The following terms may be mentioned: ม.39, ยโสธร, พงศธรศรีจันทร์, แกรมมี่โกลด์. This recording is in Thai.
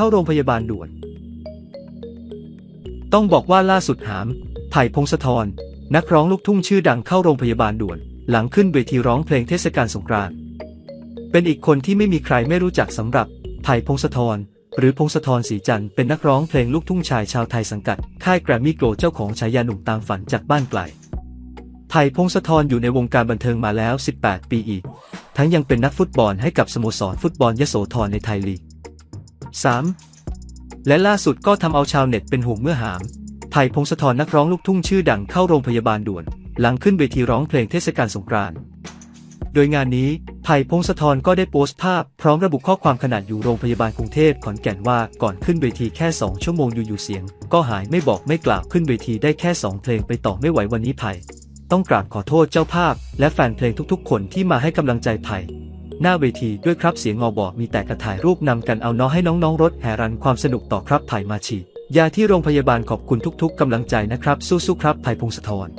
เข้าโรงพยาบาลด่วนต้องบอกว่าล่าสุดหามไผ่พงศธรนักร้องลูกทุ่งชื่อดังเข้าโรงพยาบาลด่วนหลังขึ้นเวทีร้องเพลงเทศกาลสงกรานต์เป็นอีกคนที่ไม่มีใครไม่รู้จักสำหรับไผ่พงศธรหรือพงศธรศรีจันทร์เป็นนักร้องเพลงลูกทุ่งชายชาวไทยสังกัดค่ายแกรมมี่โกลด์เจ้าของฉายาหนุ่มตามฝันจากบ้านไกลไผ่พงศธรอยู่ในวงการบันเทิงมาแล้ว18ปีอีกทั้งยังเป็นนักฟุตบอลให้กับสโมสรฟุตบอลยโสธรในไทยลีก 3 และล่าสุดก็ทำเอาชาวเน็ตเป็นห่วงเมื่อหามไผ่พงศธรนักร้องลูกทุ่งชื่อดังเข้าโรงพยาบาลด่วนหลังขึ้นเวทีร้องเพลงเทศกาลสงกรานต์โดยงานนี้ไผ่พงศธรก็ได้โพสต์ภาพพร้อมระบุข้อความขณะอยู่โรงพยาบาลกรุงเทพขอนแก่นว่าก่อนขึ้นเวทีแค่2ชั่วโมงอยู่ๆเสียงก็หายไม่บอกไม่กล่าวขึ้นเวทีได้แค่2เพลงไปต่อไม่ไหววันนี้ไผ่ต้องกราบขอโทษเจ้าภาพและแฟนเพลงทุกๆคนที่มาให้กำลังใจไผ่หน้าเวทีด้วยครับเสียงงอบอกมีแต่กระถ่ายรูปนำกันเอาน้อให้น้องๆรถแห่รันความสนุกต่อครับไผ่มาฉีดยาที่โรงพยาบาลขอบคุณทุกๆกำลังใจนะครับสู้ๆครับไผ่พงศธร